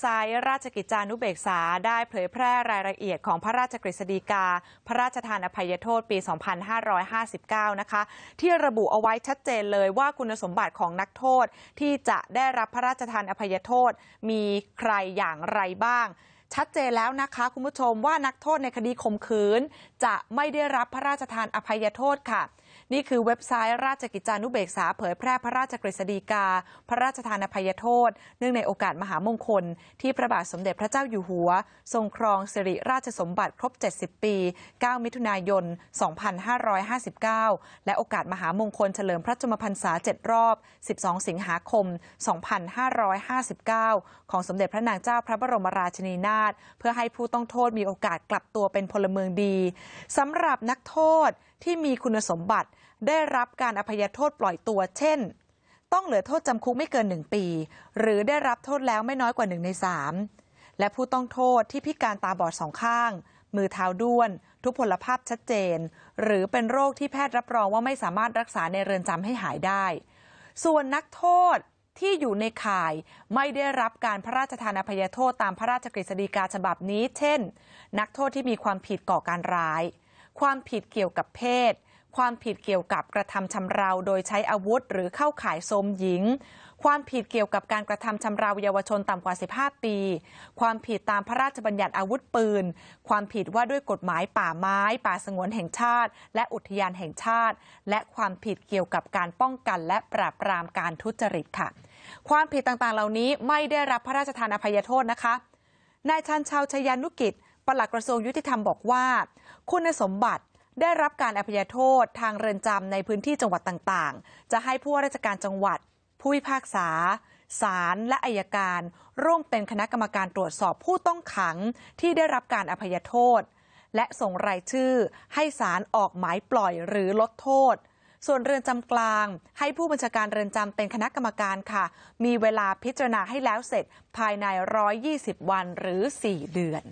ไซต์ราชกิจจานุเบกษาได้เผยแพร่รายละเอียดของพระราชกฤษฎีกาพระราชทานอภัยโทษปี 2559 นะคะที่ระบุเอาไว้ชัดเจนเลยว่าคุณสมบัติของนักโทษที่จะได้รับพระราชทานอภัยโทษมีใครอย่างไรบ้างชัดเจนแล้วนะคะคุณผู้ชมว่านักโทษในคดีข่มขืนจะไม่ได้รับพระราชทานอภัยโทษค่ะนี่คือเว็บไซต์ราชกิจจานุเบกษาเผยแพร่พระราชกฤษฎีกาพระราชทานอภัยโทษเนื่องในโอกาสมหามงคลที่พระบาทสมเด็จพระเจ้าอยู่หัวทรงครองสิริราชสมบัติครบ70ปี9มิถุนายน2559และโอกาสมหามงคลเฉลิมพระชนมพรรษา7รอบ12สิงหาคม2559ของสมเด็จพระนางเจ้าพระบรมราชินีนาถเพื่อให้ผู้ต้องโทษมีโอกาสกลับตัวเป็นพลเมืองดีสำหรับนักโทษที่มีคุณสมบัติได้รับการอภัยโทษปล่อยตัวเช่นต้องเหลือโทษจำคุกไม่เกิน1ปีหรือได้รับโทษแล้วไม่น้อยกว่า1 ใน 3และผู้ต้องโทษที่พิการตาบอด2ข้างมือเท้าด้วนทุพพลภาพชัดเจนหรือเป็นโรคที่แพทย์รับรองว่าไม่สามารถรักษาในเรือนจำให้หายได้ส่วนนักโทษที่อยู่ในข่ายไม่ได้รับการพระราชทานอภัยโทษตามพระราชกฤษฎีกาฉบับนี้เช่นนักโทษที่มีความผิดก่อการร้ายความผิดเกี่ยวกับเพศความผิดเกี่ยวกับกระทำชำเราโดยใช้อาวุธหรือเข้าข่ายโทรมหญิงความผิดเกี่ยวกับการกระทำชำเราเยาวชนต่ำกว่า15ปีความผิดตามพระราชบัญญัติอาวุธปืนความผิดว่าด้วยกฎหมายป่าไม้ป่าสงวนแห่งชาติและอุทยานแห่งชาติและความผิดเกี่ยวกับการป้องกันและปราบปรามการทุจริตค่ะความผิดต่างๆเหล่านี้ไม่ได้รับพระราชทานอภัยโทษนะคะนายชันชาวชยานุกิจปลัดกระทรวงยุติธรรมบอกว่าคุณสมบัติได้รับการอภัยโทษทางเรือนจำในพื้นที่จังหวัดต่างๆจะให้ผู้ว่าราชการจังหวัดผู้พิพากษาศาลและอัยการร่วมเป็นคณะกรรมการตรวจสอบผู้ต้องขังที่ได้รับการอภัยโทษและส่งรายชื่อให้ศาลออกหมายปล่อยหรือลดโทษส่วนเรือนจำกลางให้ผู้บัญชาการเรือนจำเป็นคณะกรรมการค่ะมีเวลาพิจารณาให้แล้วเสร็จภายใน120 วันหรือ 4 เดือน